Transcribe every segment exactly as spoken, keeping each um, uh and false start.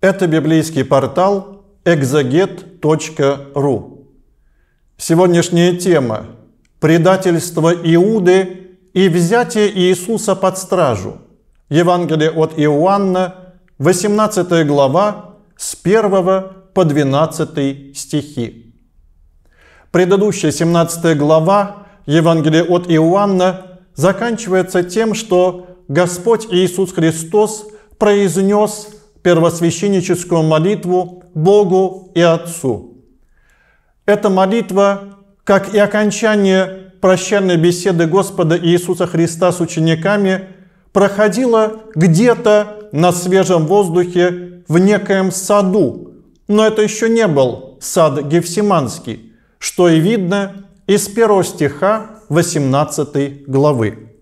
Это библейский портал экзегет точка ру. Сегодняшняя тема – предательство Иуды и взятие Иисуса под стражу. Евангелие от Иоанна, восемнадцатая глава, с первого по двенадцатый стихи. Предыдущая семнадцатая глава Евангелия от Иоанна заканчивается тем, что Господь Иисус Христос произнес первосвященническую молитву Богу и Отцу. Эта молитва, как и окончание прощальной беседы Господа Иисуса Христа с учениками, проходила где-то на свежем воздухе в некоем саду, но это еще не был сад Гефсиманский, что и видно из первого стиха восемнадцатой главы.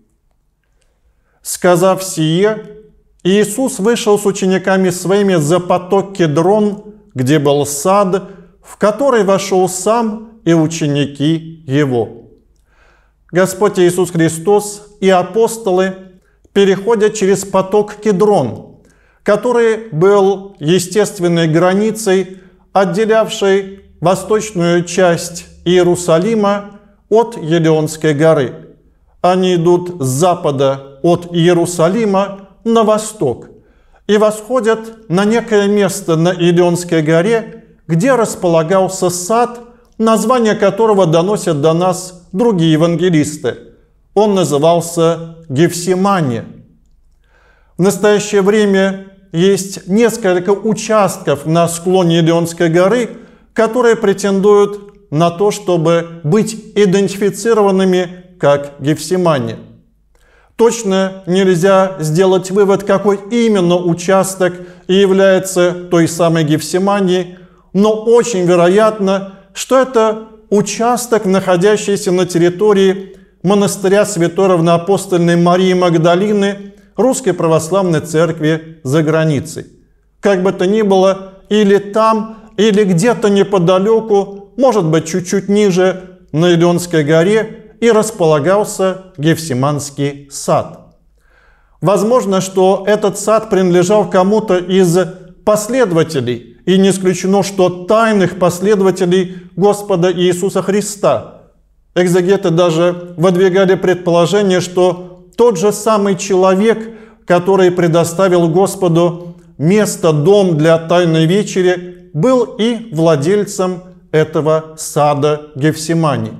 «Сказав сие, Иисус вышел с учениками своими за поток Кедрон, где был сад, в который вошел сам и ученики его». Господь Иисус Христос и апостолы переходят через поток Кедрон, который был естественной границей, отделявшей восточную часть Иерусалима от Елеонской горы. Они идут с запада от Иерусалима на восток и восходят на некое место на Елеонской горе, где располагался сад, название которого доносят до нас другие евангелисты. Он назывался Гефсимане. В настоящее время есть несколько участков на склоне Елеонской горы, которые претендуют на то, чтобы быть идентифицированными как Гефсимане. Точно нельзя сделать вывод, какой именно участок и является той самой Гефсиманией, но очень вероятно, что это участок, находящийся на территории монастыря святой равноапостольной Марии Магдалины Русской Православной Церкви за границей. Как бы то ни было, или там, или где-то неподалеку, может быть, чуть-чуть ниже, на Елеонской горе, и располагался Гефсиманский сад. Возможно, что этот сад принадлежал кому-то из последователей, и не исключено, что тайных последователей Господа Иисуса Христа. Экзегеты даже выдвигали предположение, что тот же самый человек, который предоставил Господу место, дом для Тайной вечери, был и владельцем этого сада Гефсимани.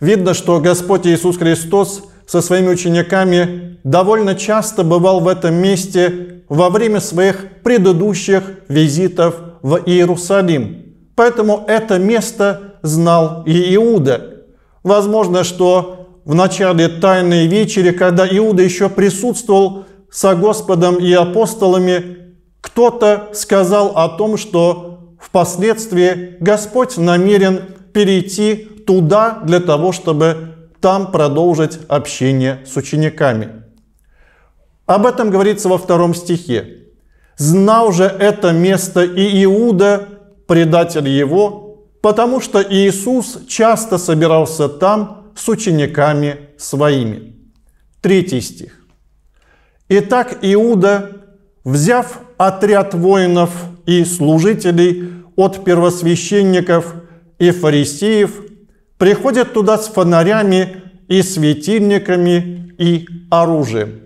Видно, что Господь Иисус Христос со своими учениками довольно часто бывал в этом месте во время своих предыдущих визитов в Иерусалим. Поэтому это место знал и Иуда. Возможно, что в начале Тайной вечери, когда Иуда еще присутствовал со Господом и апостолами, кто-то сказал о том, что впоследствии Господь намерен перейти туда для того, чтобы там продолжить общение с учениками. Об этом говорится во втором стихе. «Знал же это место и Иуда, предатель его, потому что Иисус часто собирался там с учениками своими». Третий стих. «Итак, Иуда, взяв отряд воинов и служителей от первосвященников и фарисеев, приходят туда с фонарями и светильниками и оружием».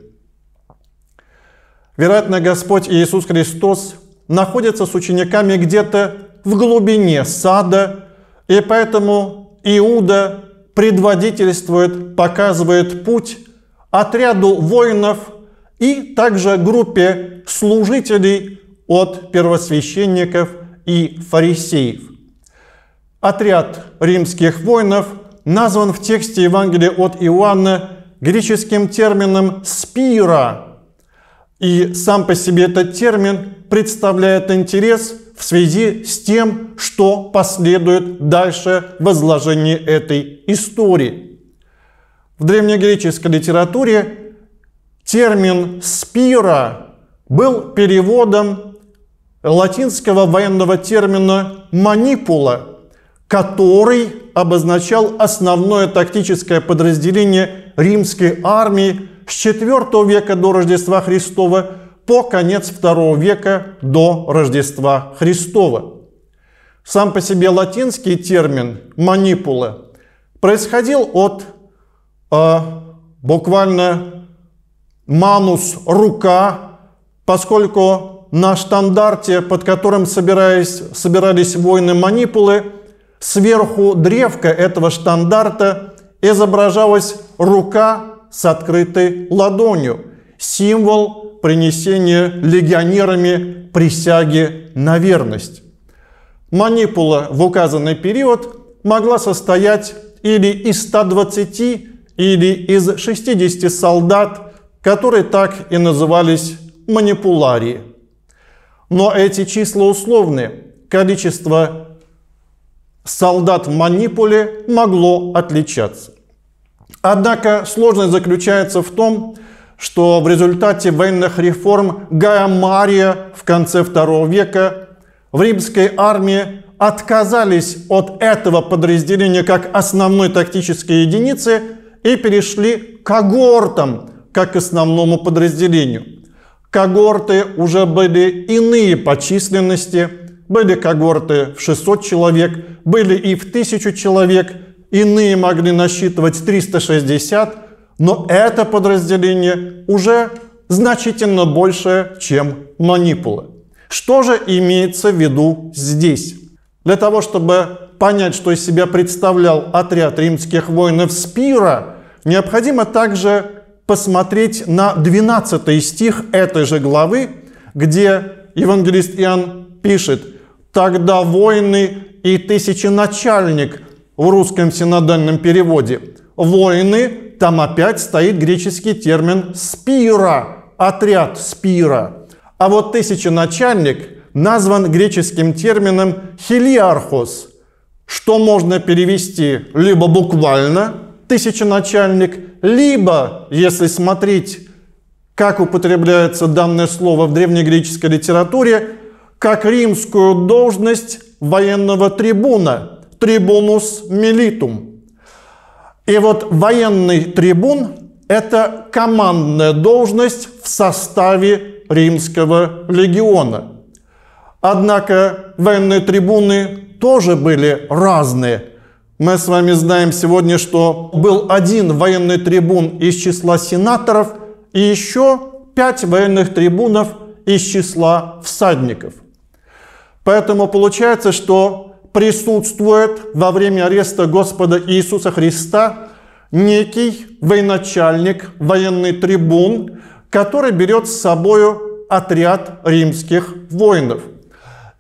Вероятно, Господь Иисус Христос находится с учениками где-то в глубине сада, и поэтому Иуда предводительствует, показывает путь отряду воинов и также группе служителей от первосвященников и фарисеев. Отряд римских воинов назван в тексте Евангелия от Иоанна греческим термином «спира». И сам по себе этот термин представляет интерес в связи с тем, что последует дальше в изложении этой истории. В древнегреческой литературе термин «спира» был переводом латинского военного термина «манипула», который обозначал основное тактическое подразделение римской армии с четвёртого века до Рождества Христова, по конец второго века до Рождества Христова. Сам по себе латинский термин «манипула» происходил от э, буквально «манус» — «рука», поскольку на штандарте, под которым собирались, собирались воины-манипулы, сверху древка этого штандарта изображалась рука с открытой ладонью, символ принесения легионерами присяги на верность. Манипула в указанный период могла состоять или из ста двадцати, или из шестидесяти солдат, которые так и назывались манипулярии. Но эти числа условные. Количество солдат в манипуле могло отличаться. Однако сложность заключается в том, что в результате военных реформ Гая Мария в конце второго века в римской армии отказались от этого подразделения как основной тактической единицы и перешли к когортам как к основному подразделению. Когорты уже были иные по численности, были когорты в шестьсот человек, были и в тысячу человек, иные могли насчитывать триста шестьдесят, но это подразделение уже значительно больше, чем манипула. Что же имеется в виду здесь? Для того, чтобы понять, что из себя представлял отряд римских воинов спира, необходимо также посмотреть на двенадцатый стих этой же главы, где евангелист Иоанн пишет: «Тогда воины и тысяченачальник» в русском синодальном переводе. «Воины» — там опять стоит греческий термин «спира», отряд спира. А вот тысяченачальник назван греческим термином «хилиархос», что можно перевести либо буквально «тысяченачальник», либо, если смотреть, как употребляется данное слово в древнегреческой литературе, как римскую должность военного трибуна, трибунус милитум. И вот военный трибун – это командная должность в составе римского легиона. Однако военные трибуны тоже были разные. Мы с вами знаем сегодня, что был один военный трибун из числа сенаторов и еще пять военных трибунов из числа всадников. Поэтому получается, что присутствует во время ареста Господа Иисуса Христа некий военачальник, военный трибун, который берет с собою отряд римских воинов.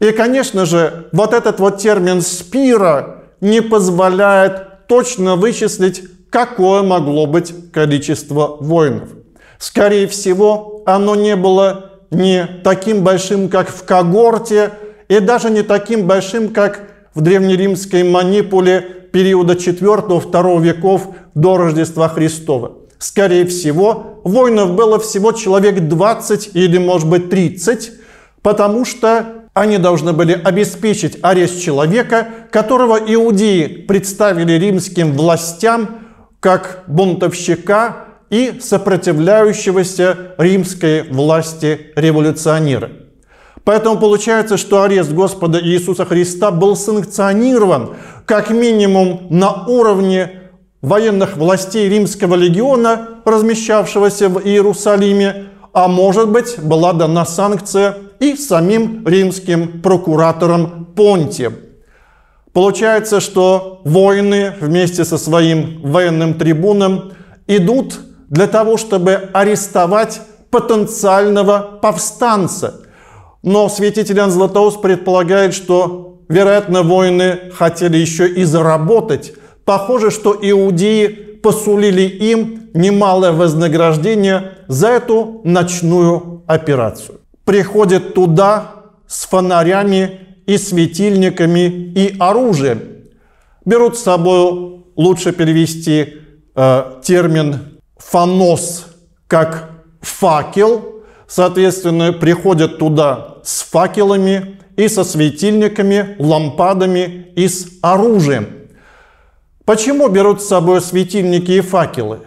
И, конечно же, вот этот вот термин «спира» не позволяет точно вычислить, какое могло быть количество воинов. Скорее всего, оно не было не таким большим, как в когорте, и даже не таким большим, как в древнеримской манипуле периода четвёртого-второго веков до Рождества Христова. Скорее всего, воинов было всего человек двадцать или, может быть, тридцать, потому что они должны были обеспечить арест человека, которого иудеи представили римским властям как бунтовщика и сопротивляющегося римской власти революционера. Поэтому получается, что арест Господа Иисуса Христа был санкционирован как минимум на уровне военных властей римского легиона, размещавшегося в Иерусалиме, а может быть, была дана санкция и самим римским прокуратором Понтием. Получается, что воины вместе со своим военным трибуном идут для того, чтобы арестовать потенциального повстанца. Но святитель Иоанн Златоуст предполагает, что, вероятно, воины хотели еще и заработать. Похоже, что иудеи посулили им немалое вознаграждение за эту ночную операцию. Приходят туда с фонарями и светильниками и оружием. Берут с собой, лучше перевести э, термин «фонос» как «факел». Соответственно, приходят туда с факелами и со светильниками, лампадами и с оружием. Почему берут с собой светильники и факелы?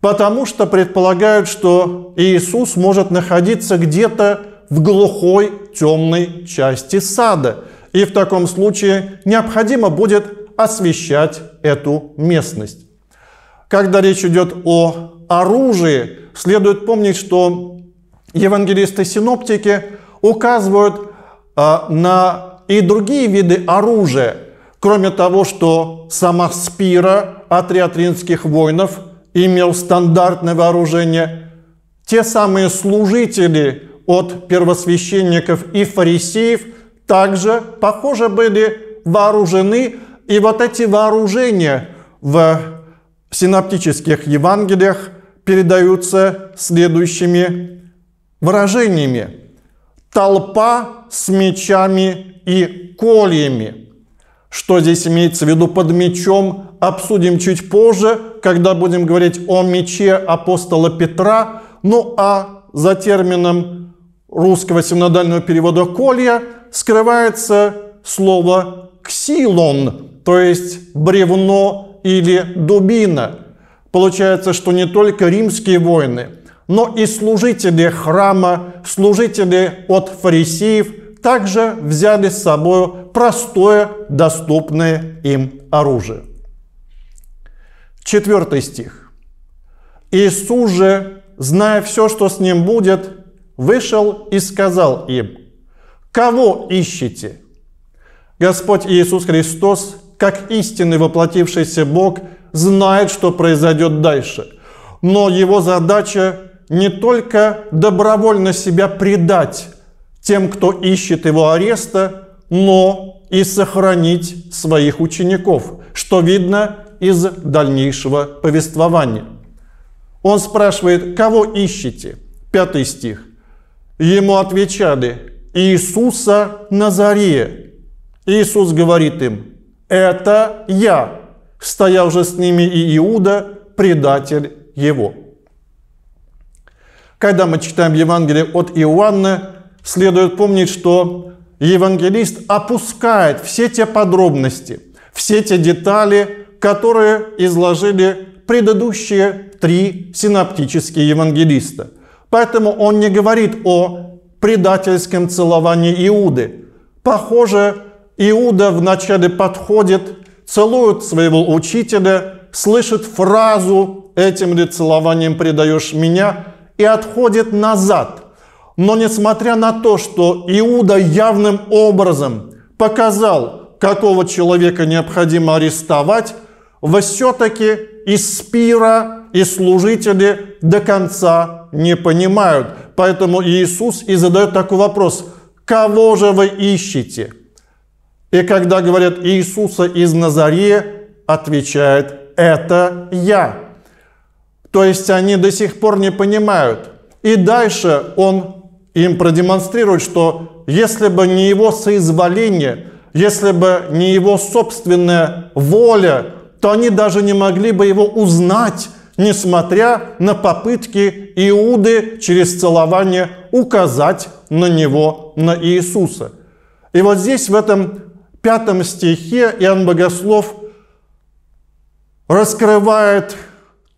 потому что предполагают, что Иисус может находиться где-то в глухой темной части сада, и в таком случае необходимо будет освещать эту местность. Когда речь идет о оружии, следует помнить, что евангелисты-синоптики указывают э, на и другие виды оружия, кроме того, что сама спира, отряд римских воинов, имел стандартное вооружение. Те самые служители от первосвященников и фарисеев также, похоже, были вооружены. И вот эти вооружения в синоптических Евангелиях передаются следующими выражениями. Толпа с мечами и кольями. Что здесь имеется в виду под мечом, обсудим чуть позже, когда будем говорить о мече апостола Петра. Ну а за термином русского синодального перевода «колья» скрывается слово «ксилон», то есть бревно или дубина. Получается, что не только римские воины, но и служители храма, служители от фарисеев также взяли с собой простое, доступное им оружие. Четвертый стих. «Иисус же, зная все, что с ним будет, вышел и сказал им: кого ищете?» Господь Иисус Христос, как истинный воплотившийся Бог, знает, что произойдет дальше. Но его задача не только добровольно себя предать тем, кто ищет его ареста, но и сохранить своих учеников, что видно из дальнейшего повествования. Он спрашивает: кого ищете? Пятый стих. Ему отвечали: Иисуса Назарея. Иисус говорит им: это я. Стоял же с ними и Иуда, предатель его. Когда мы читаем Евангелие от Иоанна, следует помнить, что евангелист опускает все те подробности, все те детали, которые изложили предыдущие три синоптические евангелиста. Поэтому он не говорит о предательском целовании Иуды. Похоже, Иуда вначале подходит, целует своего учителя, слышит фразу: «Этим ли целованием предаешь меня?» и отходит назад. Но несмотря на то, что Иуда явным образом показал, какого человека необходимо арестовать, все-таки и спира, и служители до конца не понимают. Поэтому Иисус и задает такой вопрос: кого же вы ищете? И когда говорят: Иисуса из Назарея, отвечает: это я. То есть они до сих пор не понимают. И дальше он им продемонстрирует, что если бы не его соизволение, если бы не его собственная воля, то они даже не могли бы его узнать, несмотря на попытки Иуды через целование указать на него, на Иисуса. И вот здесь, в этом пятом стихе, Иоанн Богослов раскрывает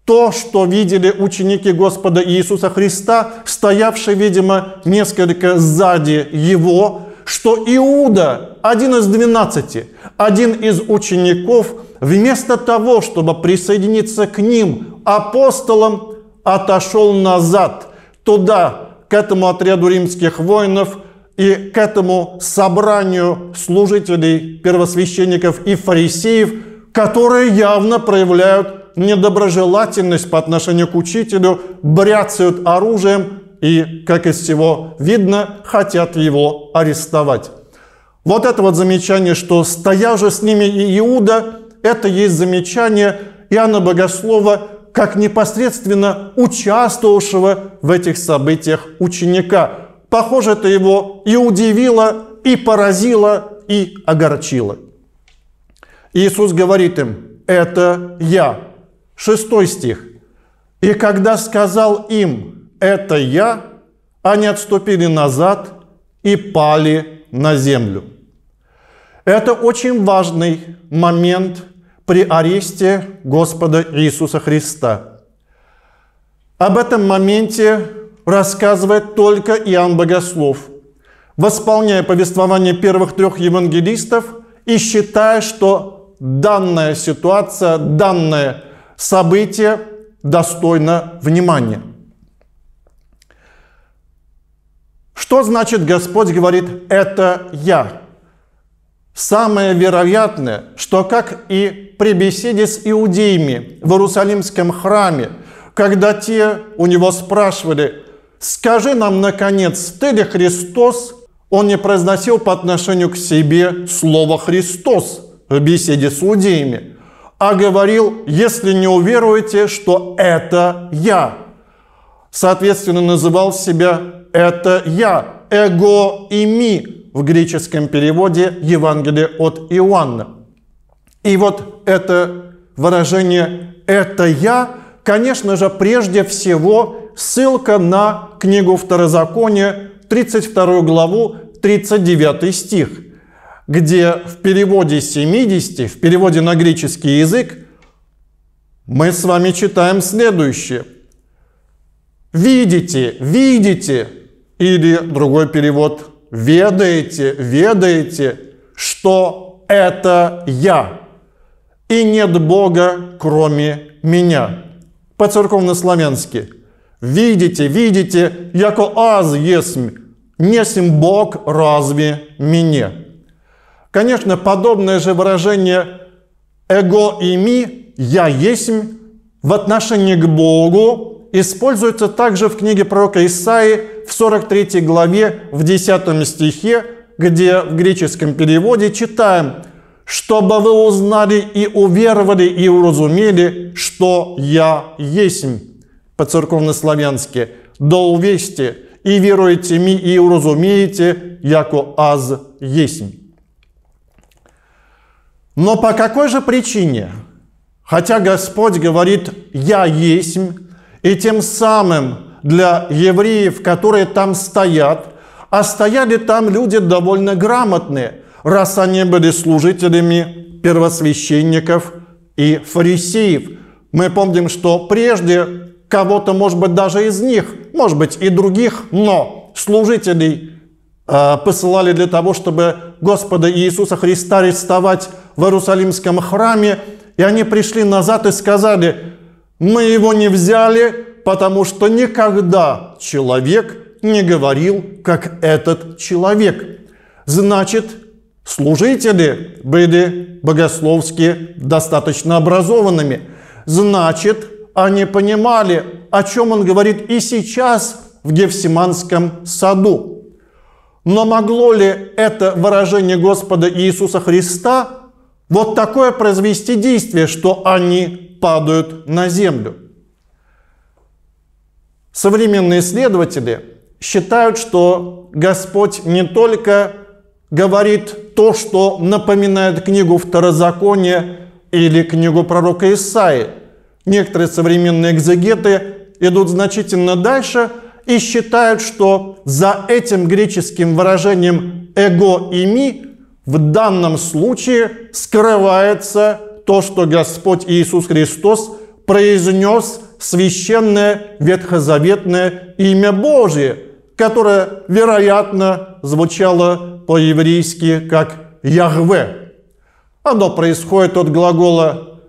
то, что видели ученики Господа Иисуса Христа, стоявшие, видимо, несколько сзади его, что Иуда, один из двенадцати, один из учеников, вместо того, чтобы присоединиться к ним, апостолам, отошел назад, туда, к этому отряду римских воинов и к этому собранию служителей, первосвященников и фарисеев, которые явно проявляют недоброжелательность по отношению к учителю, бряцают оружием и, как из всего видно, хотят его арестовать. Вот это вот замечание, что «стоял же с ними и Иуда», это есть замечание Иоанна Богослова как непосредственно участвовавшего в этих событиях ученика. Похоже, это его и удивило, и поразило, и огорчило. Иисус говорит им: это я. Шестой стих. «И когда сказал им: это я, они отступили назад и пали на землю». Это очень важный момент при аресте Господа Иисуса Христа. Об этом моменте рассказывает только Иоанн Богослов, восполняя повествование первых трех евангелистов и считая, что данная ситуация, данное событие достойно внимания. Что значит Господь говорит «это я»? Самое вероятное, что как и при беседе с иудеями в Иерусалимском храме, когда те у него спрашивали «Скажи нам, наконец, ты ли Христос?», он не произносил по отношению к себе слово «Христос» в беседе с иудеями, а говорил «Если не уверуете, что это я». Соответственно, называл себя «это я», «эго ими» в греческом переводе Евангелия от Иоанна. И вот это выражение «это я», конечно же, прежде всего ссылка на книгу Второзакония, тридцать вторую главу, тридцать девятый стих, где в переводе семидесяти, в переводе на греческий язык, мы с вами читаем следующее. «Видите, видите» или другой перевод «ведаете, ведаете, что это я, и нет Бога, кроме меня». По-церковнославянски «Видите, видите, яко аз есмь, несим Бог разве мне». Конечно, подобное же выражение «эго ими», «я есмь» в отношении к Богу используется также в книге пророка Исаии в сорок третьей главе в десятом стихе, где в греческом переводе читаем «Чтобы вы узнали и уверовали и уразумели, что я есмь» по-церковнославянски «Да увесьте и веруете ми и уразумеете, яко аз есмь». Но по какой же причине, хотя Господь говорит «Я есмь», и тем самым для евреев, которые там стоят, а стояли там люди довольно грамотные, раз они были служителями первосвященников и фарисеев. Мы помним, что прежде кого-то, может быть, даже из них, может быть, и других, но служителей э, посылали для того, чтобы Господа Иисуса Христа арестовать в Иерусалимском храме, и они пришли назад и сказали, «Мы его не взяли, потому что никогда человек не говорил, как этот человек». Значит, служители были богословски достаточно образованными. Значит, они понимали, о чем он говорит и сейчас в Гефсиманском саду. Но могло ли это выражение Господа Иисуса Христа вот такое произвести действие, что они падают на землю? Современные исследователи считают, что Господь не только говорит то, что напоминает книгу Второзакония или книгу пророка Исаии. Некоторые современные экзегеты идут значительно дальше и считают, что за этим греческим выражением «эго ими» в данном случае скрывается то, что Господь Иисус Христос произнес священное ветхозаветное имя Божие, которое, вероятно, звучало по-еврейски как «Яхве». Оно происходит от глагола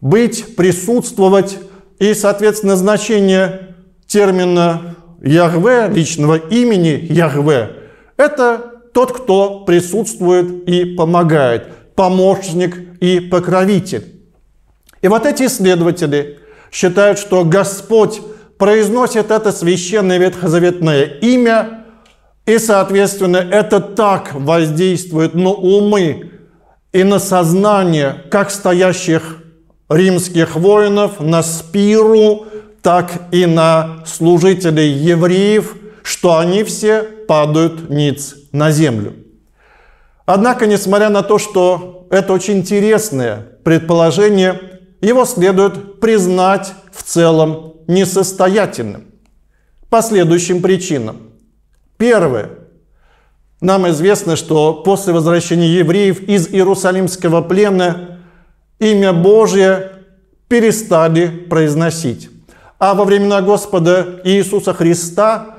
«быть», «присутствовать», и, соответственно, значение термина «Яхве», личного имени «Яхве», это тот, кто присутствует и помогает, помощник и покровитель. И вот эти исследователи считают, что Господь произносит это священное ветхозаветное имя, и, соответственно, это так воздействует на умы и на сознание как стоящих римских воинов, на спиру, так и на служителей евреев, что они все падают ниц на землю. Однако, несмотря на то, что это очень интересное предположение, его следует признать в целом несостоятельным по следующим причинам. Первое. Нам известно, что после возвращения евреев из Иерусалимского плена имя Божие перестали произносить. А во времена Господа Иисуса Христа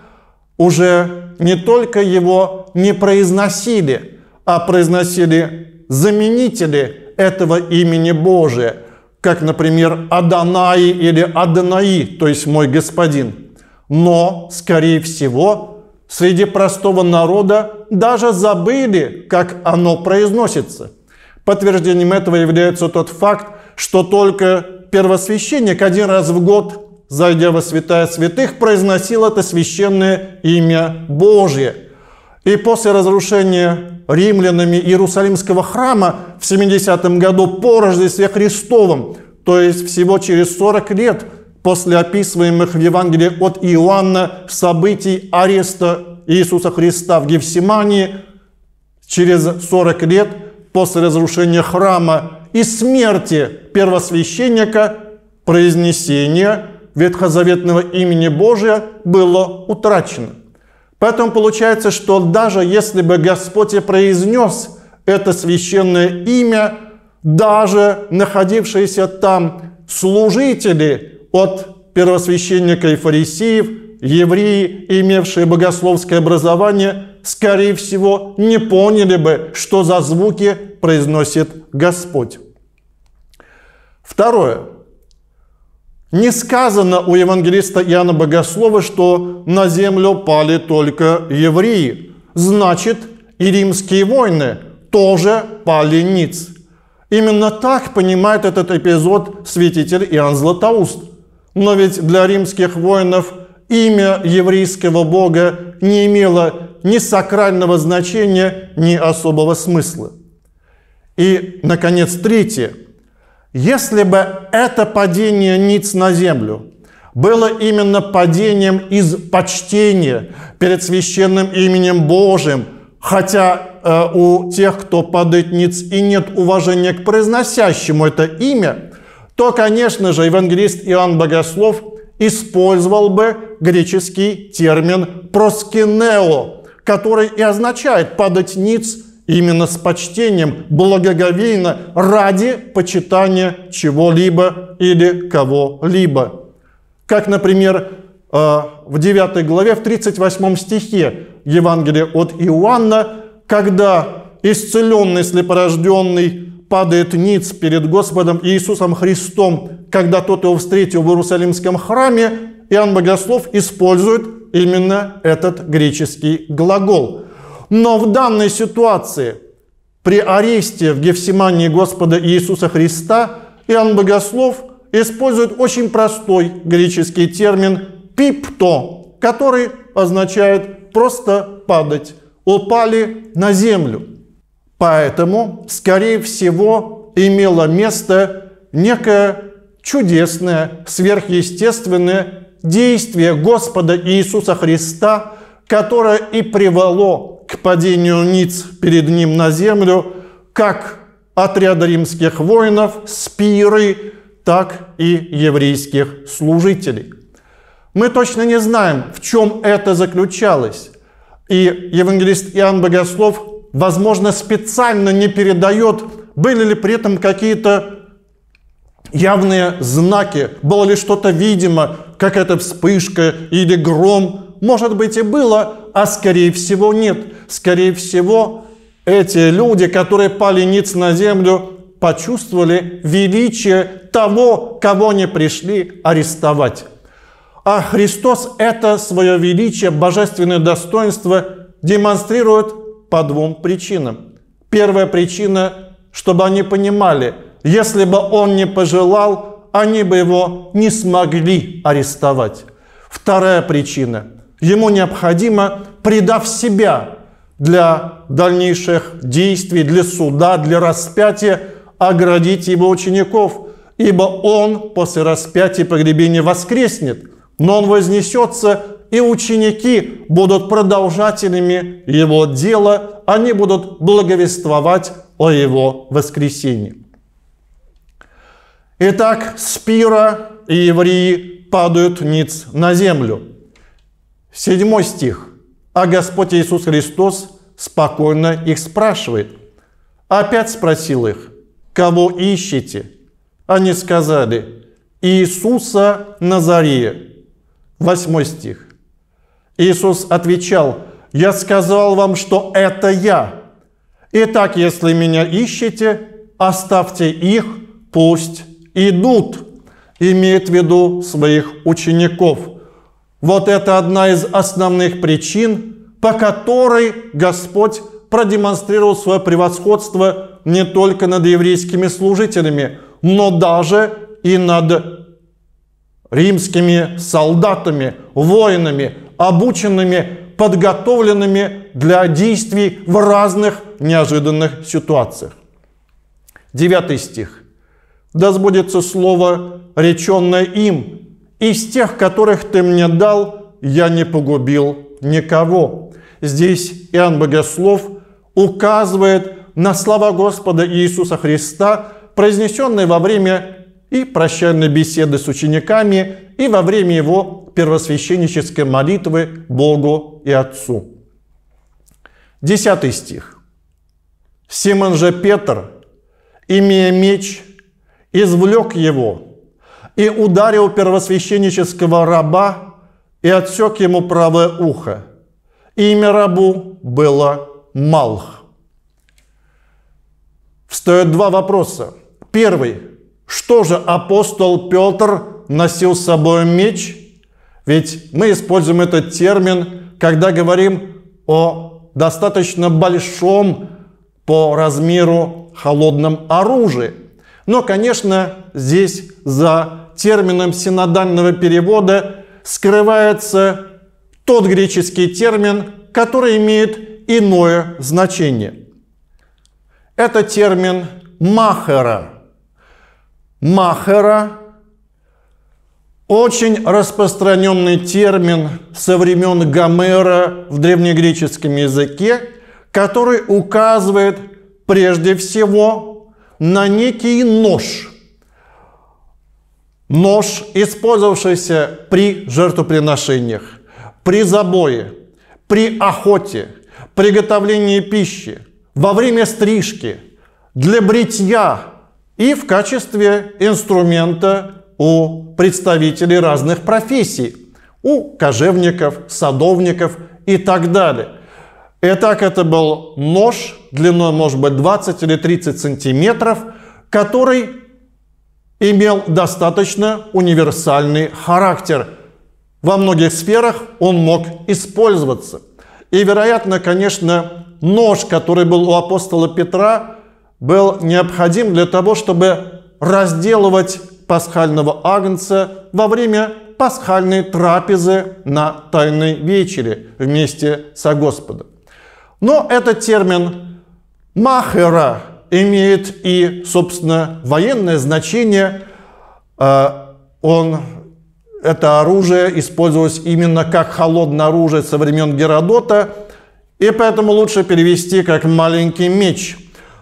уже не только его не произносили, а произносили заменители этого имени Божия, как, например, Адонай или Адонаи, то есть «мой господин». Но, скорее всего, среди простого народа даже забыли, как оно произносится. Подтверждением этого является тот факт, что только первосвященник один раз в год, зайдя во святая святых, произносил это священное имя Божье. И после разрушения римлянами Иерусалимского храма в семидесятом году по Рождестве Христовом, то есть всего через сорок лет после описываемых в Евангелии от Иоанна событий ареста Иисуса Христа в Гефсимании, через сорок лет после разрушения храма и смерти первосвященника произнесение ветхозаветного имени Божия было утрачено. Поэтому получается, что даже если бы Господь и произнес это священное имя, даже находившиеся там служители от первосвященника и фарисеев, евреи, имевшие богословское образование, скорее всего, не поняли бы, что за звуки произносит Господь. Второе. Не сказано у евангелиста Иоанна Богослова, что на землю пали только евреи. Значит, и римские войны тоже пали ниц. Именно так понимает этот эпизод святитель Иоанн Златоуст. Но ведь для римских воинов имя еврейского бога не имело ни сакрального значения, ни особого смысла. И, наконец, третье. Если бы это падение ниц на землю было именно падением из почтения перед священным именем Божьим, хотя э, у тех, кто падает ниц, и нет уважения к произносящему это имя, то, конечно же, евангелист Иоанн Богослов использовал бы греческий термин «проскинео», который и означает «падать ниц» именно с почтением, благоговейно, ради почитания чего-либо или кого-либо. Как, например, в девятой главе, в тридцать восьмом стихе Евангелия от Иоанна, когда исцеленный слепорожденный падает ниц перед Господом Иисусом Христом, когда тот его встретил в Иерусалимском храме, Иоанн Богослов использует именно этот греческий глагол. Но в данной ситуации, при аресте в Гефсимании Господа Иисуса Христа, Иоанн Богослов использует очень простой греческий термин «пипто», который означает «просто падать», «упали на землю». Поэтому, скорее всего, имело место некое чудесное, сверхъестественное действие Господа Иисуса Христа, которое и привело к падению ниц перед ним на землю как отряда римских воинов, спиры, так и еврейских служителей. Мы точно не знаем, в чем это заключалось. И евангелист Иоанн Богослов, возможно, специально не передает, были ли при этом какие-то явные знаки, было ли что-то видимо, какая-то вспышка или гром. Может быть, и было, а скорее всего нет. Скорее всего, эти люди, которые пали ниц на землю, почувствовали величие того, кого они пришли арестовать. А Христос это свое величие, божественное достоинство демонстрирует по двум причинам. Первая причина, чтобы они понимали, если бы Он не пожелал, они бы Его не смогли арестовать. Вторая причина. Ему необходимо, предав себя для дальнейших действий, для суда, для распятия, оградить его учеников, ибо он после распятия и погребения воскреснет, но он вознесется, и ученики будут продолжателями его дела, они будут благовествовать о его воскресении. Итак, спира и евреи падают ниц на землю. Седьмой стих. А Господь Иисус Христос спокойно их спрашивает. Опять спросил их: «Кого ищете?» Они сказали: Иисуса Назарея. восьмой стих. Иисус отвечал: «Я сказал вам, что это я. Итак, если меня ищете, оставьте их, пусть идут». Имеет в виду своих учеников. Вот это одна из основных причин, по которой Господь продемонстрировал свое превосходство не только над еврейскими служителями, но даже и над римскими солдатами, воинами, обученными, подготовленными для действий в разных неожиданных ситуациях. девятый сих. «Да сбудется слово, реченное им, из тех, которых ты мне дал, я не погубил никого». Здесь Иоанн Богослов указывает на слова Господа Иисуса Христа, произнесенные во время и прощальной беседы с учениками, и во время его первосвященнической молитвы Богу и Отцу. десятый стих. «Симон же Петр, имея меч, извлек его и ударил первосвященнического раба и отсек ему правое ухо. Имя рабу было Малх». Встают два вопроса. Первый. Что же апостол Петр носил с собой меч? Ведь мы используем этот термин, когда говорим о достаточно большом по размеру холодном оружии. Но, конечно, здесь за термином синодального перевода скрывается тот греческий термин, который имеет иное значение. Это термин «махера». «Махера» – очень распространенный термин со времен Гомера в древнегреческом языке, который указывает прежде всего на некий нож. Нож, использовавшийся при жертвоприношениях, при забое, при охоте, приготовлении пищи, во время стрижки, для бритья и в качестве инструмента у представителей разных профессий, у кожевников, садовников и так далее. Итак, это был нож длиной, может быть, двадцать или тридцать сантиметров, который имел достаточно универсальный характер. Во многих сферах он мог использоваться. И, вероятно, конечно, нож, который был у апостола Петра, был необходим для того, чтобы разделывать пасхального агнца во время пасхальной трапезы на Тайной вечере вместе со Господом. Но этот термин «махера» имеет и, собственно, военное значение. Он, это оружие использовалось именно как холодное оружие со времен Геродота, и поэтому лучше перевести как «маленький меч».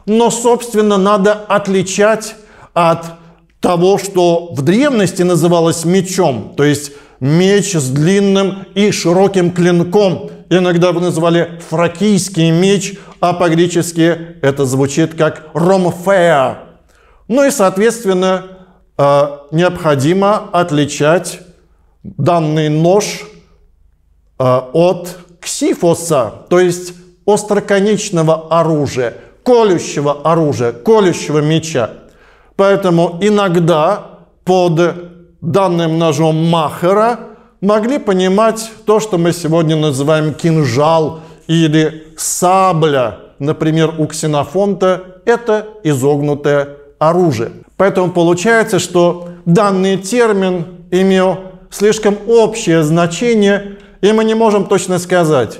Но, собственно, надо отличать от того, что в древности называлось мечом, то есть меч с длинным и широким клинком. Иногда вы называли фракийский меч, а по-гречески это звучит как ромфея. Ну и, соответственно, необходимо отличать данный нож от ксифоса, то есть остроконечного оружия, колющего оружия, колющего меча. Поэтому иногда под данным ножом махера могли понимать то, что мы сегодня называем кинжал или сабля. Например, у Ксенофонта это изогнутое оружие. Поэтому получается, что данный термин имел слишком общее значение, и мы не можем точно сказать,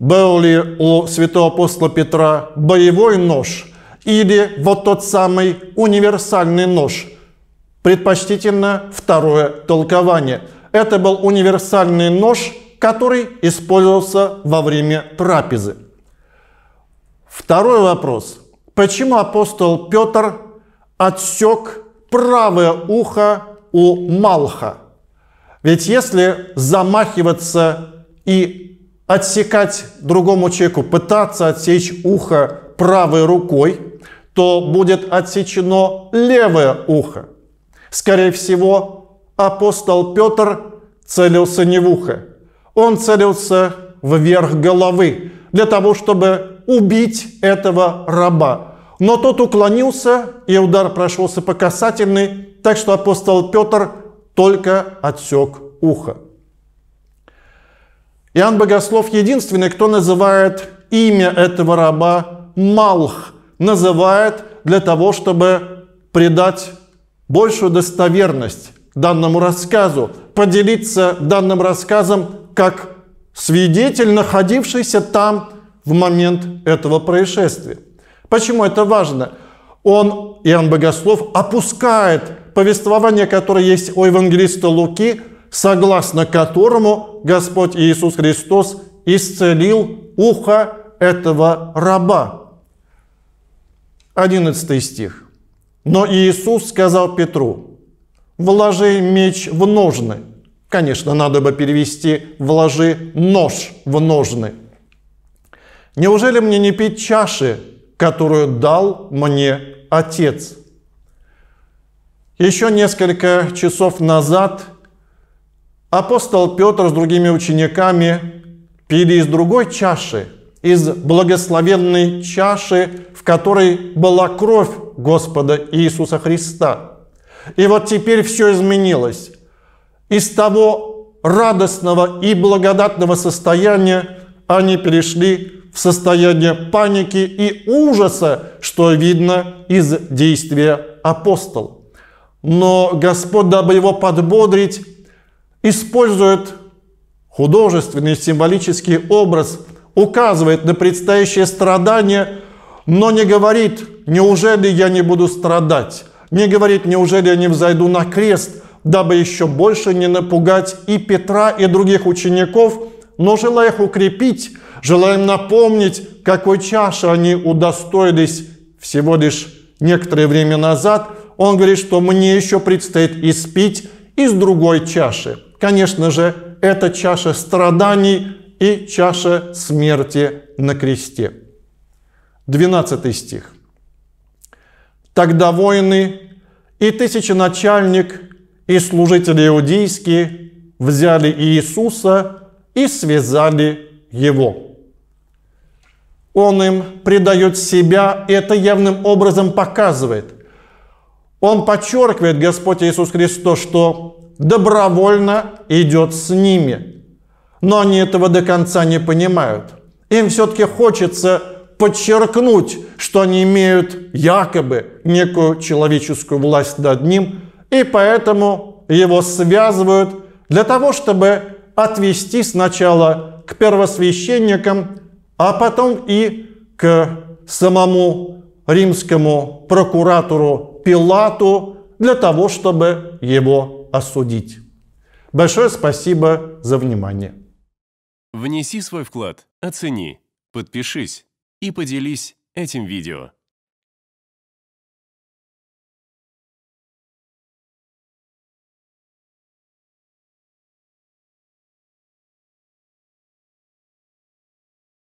был ли у святого апостола Петра боевой нож или вот тот самый универсальный нож. Предпочтительно второе толкование. Это был универсальный нож, который использовался во время трапезы. Второй вопрос. Почему апостол Петр отсек правое ухо у Малха? Ведь если замахиваться и отсекать другому человеку, пытаться отсечь ухо правой рукой, то будет отсечено левое ухо. Скорее всего, апостол Петр целился не в ухо. Он целился вверх головы для того, чтобы убить этого раба. Но тот уклонился, и удар прошелся по касательной, так что апостол Петр только отсек ухо. Иоанн Богослов единственный, кто называет имя этого раба Малх, называет для того, чтобы придать большую достоверность данному рассказу, поделиться данным рассказом как свидетель, находившийся там в момент этого происшествия. Почему это важно? Он, Иоанн Богослов, опускает повествование, которое есть у евангелиста Луки, согласно которому Господь Иисус Христос исцелил ухо этого раба. одиннадцатый стих. Но Иисус сказал Петру: «Вложи меч в ножны». Конечно, надо бы перевести «вложи нож в ножны». «Неужели мне не пить чаши, которую дал мне Отец?» Еще несколько часов назад апостол Петр с другими учениками пили из другой чаши, из благословенной чаши, в которой была кровь Господа Иисуса Христа. И вот теперь все изменилось. Из того радостного и благодатного состояния они перешли в состояние паники и ужаса, что видно из действия апостола. Но Господь, дабы его подбодрить, использует художественный символический образ, указывает на предстоящее страдание, но не говорит: «Неужели я не буду страдать?» Не говорит: «Неужели я не взойду на крест?», дабы еще больше не напугать и Петра, и других учеников, но желая их укрепить, желая им напомнить, какой чаши они удостоились всего лишь некоторое время назад. Он говорит, что мне еще предстоит испить из другой чаши. Конечно же, это чаша страданий и чаша смерти на кресте. двенадцатый стих. «Тогда воины и тысяченачальник, и служители иудейские взяли Иисуса и связали его». Он им предает себя, и это явным образом показывает. Он подчеркивает, Господь Иисус Христос, что добровольно идет с ними. Но они этого до конца не понимают. Им все-таки хочется подчеркнуть, что они имеют якобы некую человеческую власть над ним, и поэтому его связывают для того, чтобы отвести сначала к первосвященникам, а потом и к самому римскому прокуратору Пилату для того, чтобы его осудить. Большое спасибо за внимание. Внеси свой вклад, оцени, подпишись и поделись этим видео.